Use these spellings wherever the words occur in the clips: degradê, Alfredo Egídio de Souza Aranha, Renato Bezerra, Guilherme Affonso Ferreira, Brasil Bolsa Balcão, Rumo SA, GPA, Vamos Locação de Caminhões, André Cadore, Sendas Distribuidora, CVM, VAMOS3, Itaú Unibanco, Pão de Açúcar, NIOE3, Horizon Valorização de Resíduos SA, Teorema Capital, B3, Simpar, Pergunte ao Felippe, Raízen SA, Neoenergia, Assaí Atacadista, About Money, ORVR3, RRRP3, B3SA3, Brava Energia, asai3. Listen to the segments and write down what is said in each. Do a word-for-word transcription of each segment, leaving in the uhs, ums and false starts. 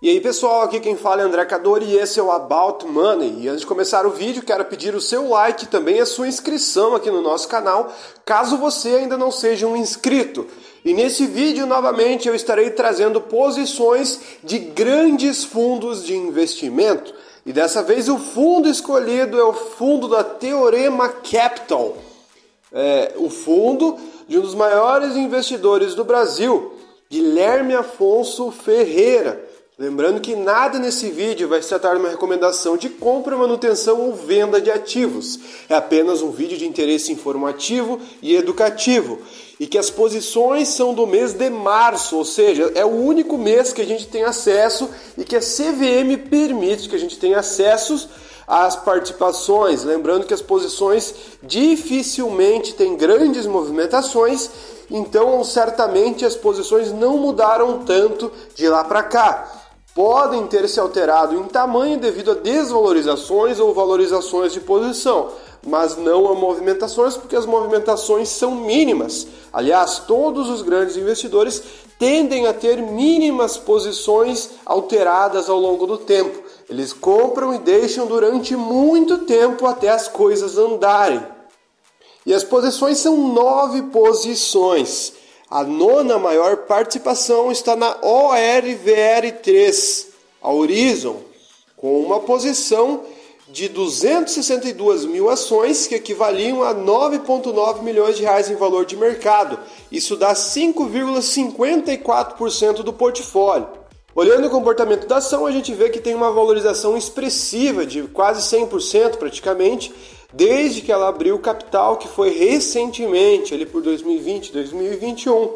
E aí pessoal, aqui quem fala é André Cadore e esse é o About Money. E antes de começar o vídeo, quero pedir o seu like e também a sua inscrição aqui no nosso canal, caso você ainda não seja um inscrito. E nesse vídeo, novamente, eu estarei trazendo posições de grandes fundos de investimento. E dessa vez o fundo escolhido é o fundo da Teorema Capital. É, o fundo de um dos maiores investidores do Brasil, Guilherme Affonso Ferreira. Lembrando que nada nesse vídeo vai se tratar de uma recomendação de compra, manutenção ou venda de ativos. É apenas um vídeo de interesse informativo e educativo. E que as posições são do mês de março, ou seja, é o único mês que a gente tem acesso e que a C V M permite que a gente tenha acesso às participações. Lembrando que as posições dificilmente têm grandes movimentações, então certamente as posições não mudaram tanto de lá para cá. Podem ter se alterado em tamanho devido a desvalorizações ou valorizações de posição, mas não a movimentações, porque as movimentações são mínimas. Aliás, todos os grandes investidores tendem a ter mínimas posições alteradas ao longo do tempo. Eles compram e deixam durante muito tempo até as coisas andarem. E as posições são nove posições. A nona maior participação está na O R V R três, a Horizon, com uma posição de duzentas e sessenta e duas mil ações que equivaliam a nove vírgula nove milhões de reais em valor de mercado. Isso dá cinco vírgula cinquenta e quatro por cento do portfólio. Olhando o comportamento da ação, a gente vê que tem uma valorização expressiva de quase cem por cento praticamente, desde que ela abriu o capital, que foi recentemente, ali por dois mil e vinte, dois mil e vinte e um.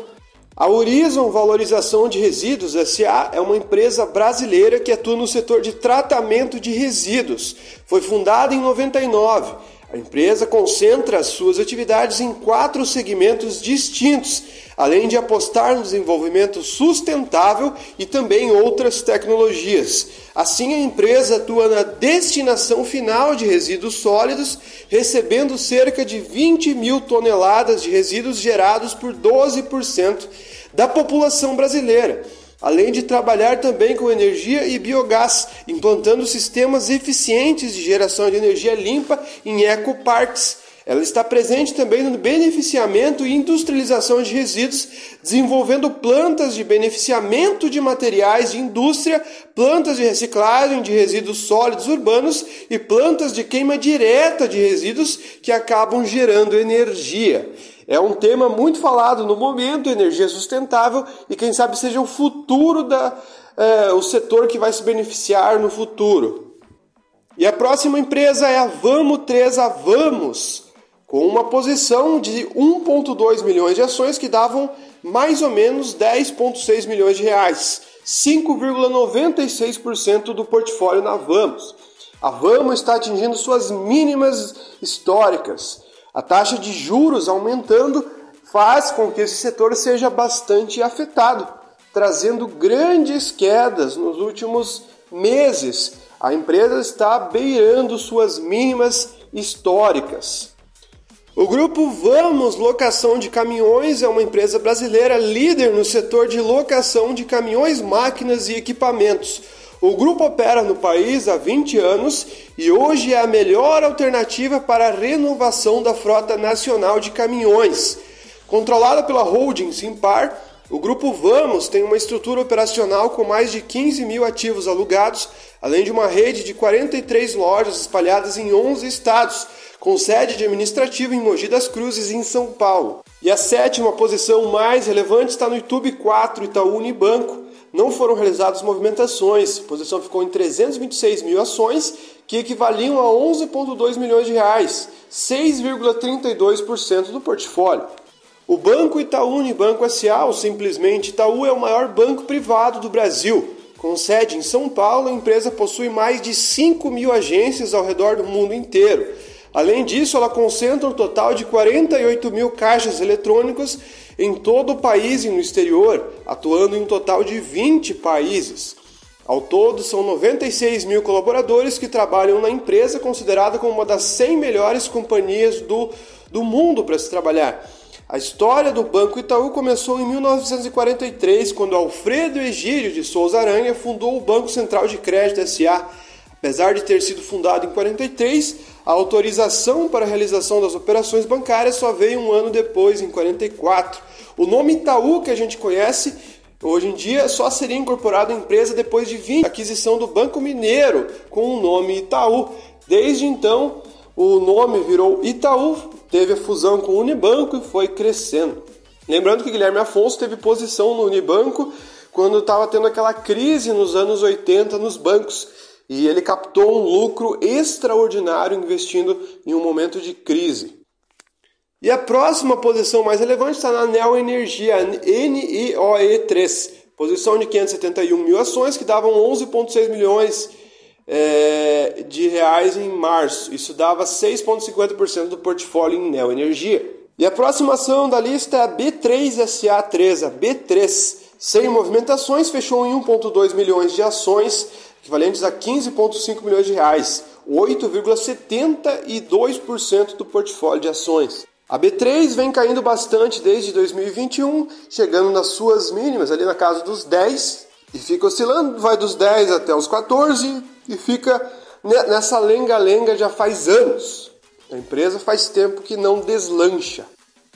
A Horizon Valorização de Resíduos S A é uma empresa brasileira que atua no setor de tratamento de resíduos. Foi fundada em noventa e nove. A empresa concentra as suas atividades em quatro segmentos distintos, além de apostar no desenvolvimento sustentável e também outras tecnologias. Assim, a empresa atua na destinação final de resíduos sólidos, recebendo cerca de vinte mil toneladas de resíduos gerados por doze por cento da população brasileira, além de trabalhar também com energia e biogás, implantando sistemas eficientes de geração de energia limpa em ecoparques. Ela está presente também no beneficiamento e industrialização de resíduos, desenvolvendo plantas de beneficiamento de materiais de indústria, plantas de reciclagem de resíduos sólidos urbanos e plantas de queima direta de resíduos que acabam gerando energia. É um tema muito falado no momento, energia sustentável, e quem sabe seja o futuro, da, é, o setor que vai se beneficiar no futuro. E a próxima empresa é a VAMOS três, a Vamos, com uma posição de um vírgula dois milhões de ações que davam mais ou menos dez vírgula seis milhões de reais, cinco vírgula noventa e seis por cento do portfólio na Vamos. A Vamos está atingindo suas mínimas históricas. A taxa de juros aumentando faz com que esse setor seja bastante afetado, trazendo grandes quedas nos últimos meses. A empresa está beirando suas mínimas históricas. O grupo Vamos Locação de Caminhões é uma empresa brasileira líder no setor de locação de caminhões, máquinas e equipamentos. O grupo opera no país há vinte anos e hoje é a melhor alternativa para a renovação da frota nacional de caminhões. Controlada pela holding Simpar, o grupo Vamos tem uma estrutura operacional com mais de quinze mil ativos alugados, além de uma rede de quarenta e três lojas espalhadas em onze estados, com sede administrativa em Mogi das Cruzes, em São Paulo. E a sétima posição mais relevante está no Itub quatro, Itaú Unibanco. Não foram realizadas movimentações, a posição ficou em trezentas e vinte e seis mil ações, que equivaliam a onze vírgula dois milhões de reais, seis vírgula trinta e dois por cento do portfólio. O Banco Itaú Unibanco S A, ou simplesmente Itaú, é o maior banco privado do Brasil. Com sede em São Paulo, a empresa possui mais de cinco mil agências ao redor do mundo inteiro. Além disso, ela concentra um total de quarenta e oito mil caixas eletrônicas em todo o país e no exterior, atuando em um total de vinte países. Ao todo, são noventa e seis mil colaboradores que trabalham na empresa, considerada como uma das cem melhores companhias do, do mundo para se trabalhar. A história do Banco Itaú começou em mil novecentos e quarenta e três, quando Alfredo Egídio de Souza Aranha fundou o Banco Central de Crédito S A. Apesar de ter sido fundado em quarenta e três, a autorização para a realização das operações bancárias só veio um ano depois, em quarenta e quatro. O nome Itaú, que a gente conhece hoje em dia, só seria incorporado à empresa depois de vinte anos, aquisição do Banco Mineiro com o nome Itaú. Desde então, o nome virou Itaú, teve a fusão com o Unibanco e foi crescendo. Lembrando que Guilherme Affonso teve posição no Unibanco quando estava tendo aquela crise nos anos oitenta nos bancos, e ele captou um lucro extraordinário investindo em um momento de crise. E a próxima posição mais relevante está na Neoenergia, N I O E três, posição de quinhentas e setenta e uma mil ações, que davam onze vírgula seis milhões é, de reais em março. Isso dava seis vírgula cinquenta por cento do portfólio em Neoenergia. E a próxima ação da lista é a B três S A três, a B três, sem movimentações, fechou em um vírgula dois milhões de ações, equivalentes a quinze vírgula cinco milhões de reais, oito vírgula setenta e dois por cento do portfólio de ações. A B três vem caindo bastante desde dois mil e vinte e um, chegando nas suas mínimas, ali na casa dos dez, e fica oscilando, vai dos dez até os quatorze, e fica nessa lenga-lenga já faz anos. A empresa faz tempo que não deslancha.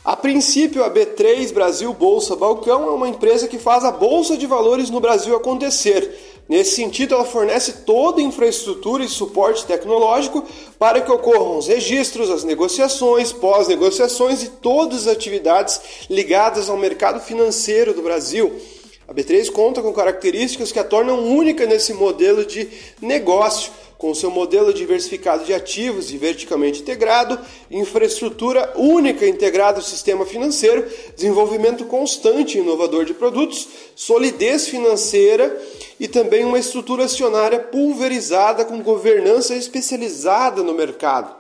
A princípio, a B três Brasil Bolsa Balcão é uma empresa que faz a Bolsa de Valores no Brasil acontecer. Nesse sentido, ela fornece toda a infraestrutura e suporte tecnológico para que ocorram os registros, as negociações, pós-negociações e todas as atividades ligadas ao mercado financeiro do Brasil. A B três conta com características que a tornam única nesse modelo de negócio, com seu modelo diversificado de ativos e verticalmente integrado, infraestrutura única integrada ao sistema financeiro, desenvolvimento constante e inovador de produtos, solidez financeira e também uma estrutura acionária pulverizada com governança especializada no mercado.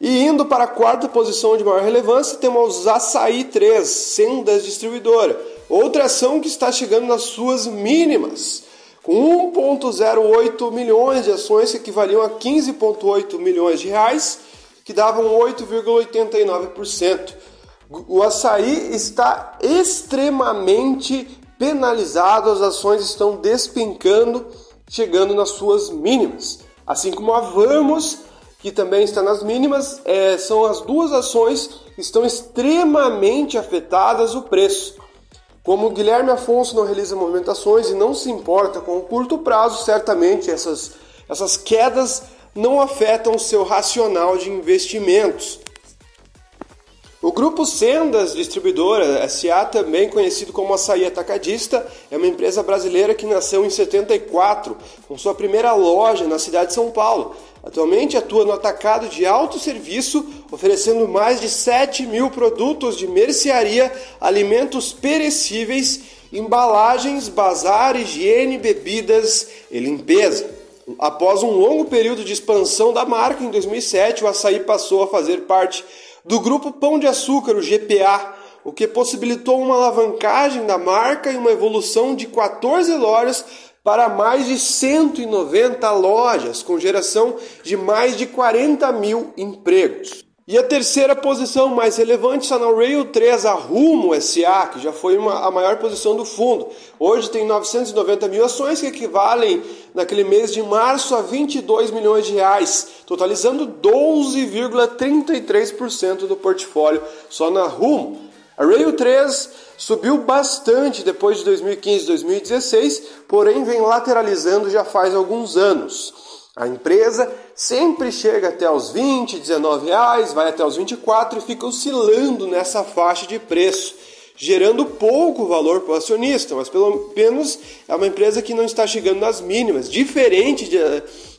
E indo para a quarta posição de maior relevância, temos Assaí três, Sendas Distribuidora, outra ação que está chegando nas suas mínimas, com um vírgula zero oito milhões de ações, que equivaliam a quinze vírgula oito milhões de reais, que davam oito vírgula oitenta e nove por cento. O Assaí está extremamente penalizado, as ações estão despencando, chegando nas suas mínimas. Assim como a Vamos, que também está nas mínimas, é, são as duas ações que estão extremamente afetadas o preço. Como Guilherme Affonso não realiza movimentações e não se importa com o curto prazo, certamente essas, essas quedas não afetam o seu racional de investimentos. O grupo Sendas Distribuidora S A, também conhecido como Assaí Atacadista, é uma empresa brasileira que nasceu em setenta e quatro, com sua primeira loja na cidade de São Paulo. Atualmente atua no atacado de autosserviço, oferecendo mais de sete mil produtos de mercearia, alimentos perecíveis, embalagens, bazar, higiene, bebidas e limpeza. Após um longo período de expansão da marca, em dois mil e sete, o Assaí passou a fazer parte do grupo Pão de Açúcar, o G P A, o que possibilitou uma alavancagem da marca e uma evolução de quatorze lojas para mais de cento e noventa lojas, com geração de mais de quarenta mil empregos. E a terceira posição mais relevante está na RAIL três, a Rumo S A, que já foi uma, a maior posição do fundo. Hoje tem novecentas e noventa mil ações, que equivalem, naquele mês de março, a vinte e dois milhões de reais, totalizando doze vírgula trinta e três por cento do portfólio só na Rumo. A RAIL três subiu bastante depois de dois mil e quinze e dois mil e dezesseis, porém vem lateralizando já faz alguns anos. A empresa sempre chega até os vinte reais, dezenove reais, vai até os vinte e quatro reais e fica oscilando nessa faixa de preço, gerando pouco valor para o acionista, mas pelo menos é uma empresa que não está chegando nas mínimas, diferente de,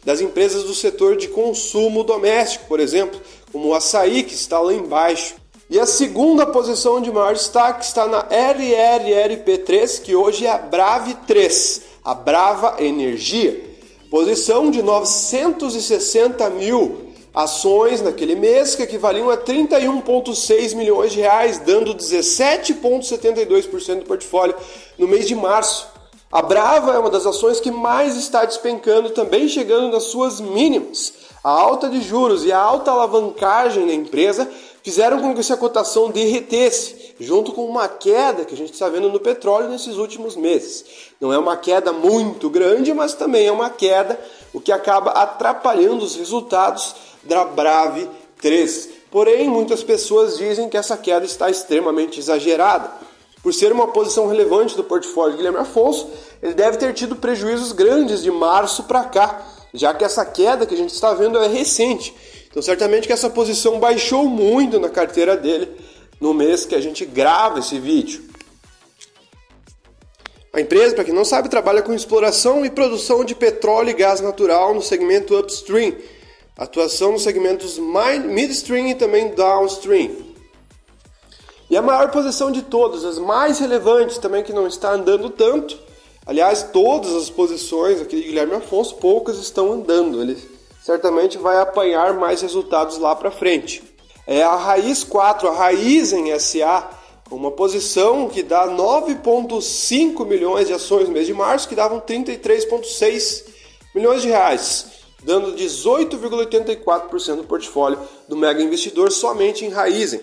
das empresas do setor de consumo doméstico, por exemplo, como o Assaí, que está lá embaixo. E a segunda posição de maior destaque está na R R R P três, que hoje é a BRAV três, a Brava Energia. Posição de novecentas e sessenta mil ações naquele mês, que equivaliam a trinta e um vírgula seis milhões de reais, dando dezessete vírgula setenta e dois por cento do portfólio no mês de março. A Brava é uma das ações que mais está despencando, também chegando nas suas mínimas. A alta de juros e a alta alavancagem da empresa fizeram com que essa cotação derretesse, junto com uma queda que a gente está vendo no petróleo nesses últimos meses. Não é uma queda muito grande, mas também é uma queda, o que acaba atrapalhando os resultados da BRAV três. Porém, muitas pessoas dizem que essa queda está extremamente exagerada. Por ser uma posição relevante do portfólio de Guilherme Affonso, ele deve ter tido prejuízos grandes de março para cá, já que essa queda que a gente está vendo é recente. Então, certamente que essa posição baixou muito na carteira dele no mês que a gente grava esse vídeo. A empresa, para quem não sabe, trabalha com exploração e produção de petróleo e gás natural no segmento upstream, atuação nos segmentos midstream e também downstream. E a maior posição de todas, as mais relevantes também, que não está andando tanto, aliás, todas as posições aqui de Guilherme Affonso, poucas estão andando, ele certamente vai apanhar mais resultados lá para frente. É a RAIZ quatro, a Raízen S A, uma posição que dá nove vírgula cinco milhões de ações no mês de março, que davam trinta e três vírgula seis milhões de reais, dando dezoito vírgula oitenta e quatro por cento do portfólio do mega investidor somente em Raízen.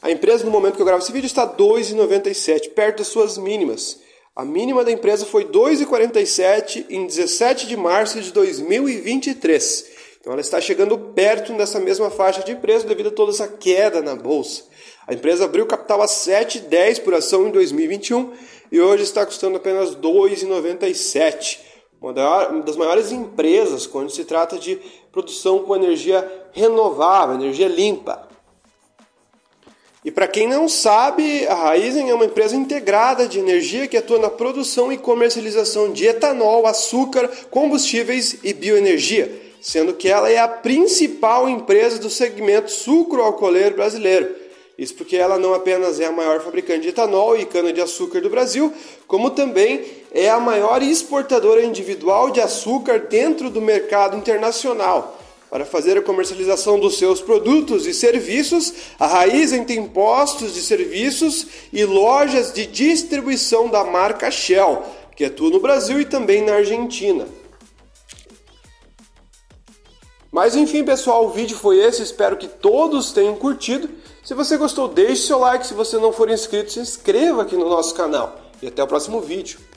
A empresa, no momento que eu gravo esse vídeo, está dois reais e noventa e sete centavos, perto das suas mínimas. A mínima da empresa foi dois reais e quarenta e sete centavos em dezessete de março de dois mil e vinte e três. Então ela está chegando perto dessa mesma faixa de preço devido a toda essa queda na bolsa. A empresa abriu capital a sete reais e dez centavos por ação em dois mil e vinte e um e hoje está custando apenas dois reais e noventa e sete centavos. Uma das maiores empresas quando se trata de produção com energia renovável, energia limpa. E para quem não sabe, a Raízen é uma empresa integrada de energia que atua na produção e comercialização de etanol, açúcar, combustíveis e bioenergia, sendo que ela é a principal empresa do segmento sucroalcooleiro brasileiro. Isso porque ela não apenas é a maior fabricante de etanol e cana-de-açúcar do Brasil, como também é a maior exportadora individual de açúcar dentro do mercado internacional. Para fazer a comercialização dos seus produtos e serviços, a Raízen tem postos de serviços e lojas de distribuição da marca Shell, que atua no Brasil e também na Argentina. Mas enfim, pessoal, o vídeo foi esse, espero que todos tenham curtido. Se você gostou, deixe seu like, se você não for inscrito, se inscreva aqui no nosso canal. E até o próximo vídeo.